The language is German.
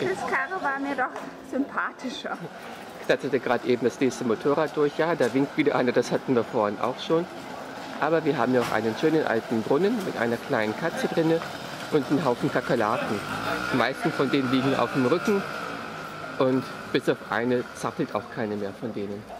Chris-Karre war mir doch sympathischer. Ich klatschte gerade eben das nächste Motorrad durch. Ja, da winkt wieder einer, das hatten wir vorhin auch schon. Aber wir haben ja auch einen schönen alten Brunnen mit einer kleinen Katze drinne und einen Haufen Kakerlaken. Die meisten von denen liegen auf dem Rücken und bis auf eine zappelt auch keine mehr von denen.